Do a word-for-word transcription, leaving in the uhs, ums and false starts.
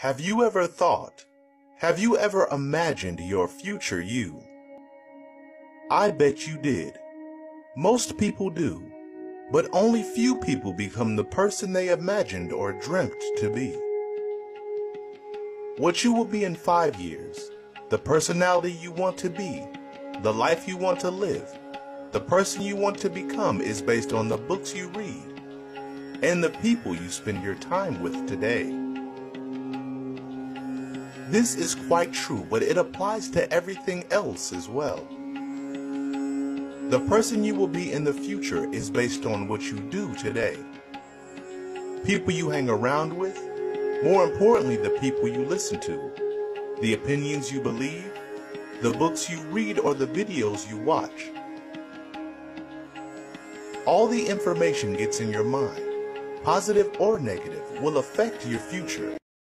Have you ever thought, have you ever imagined your future you? I bet you did. Most people do, but only few people become the person they imagined or dreamt to be. What you will be in five years, the personality you want to be, the life you want to live, the person you want to become is based on the books you read and the people you spend your time with today. This is quite true, but it applies to everything else as well. The person you will be in the future is based on what you do today. People you hang around with, more importantly, the people you listen to, the opinions you believe, the books you read or the videos you watch. All the information gets in your mind, positive or negative, will affect your future.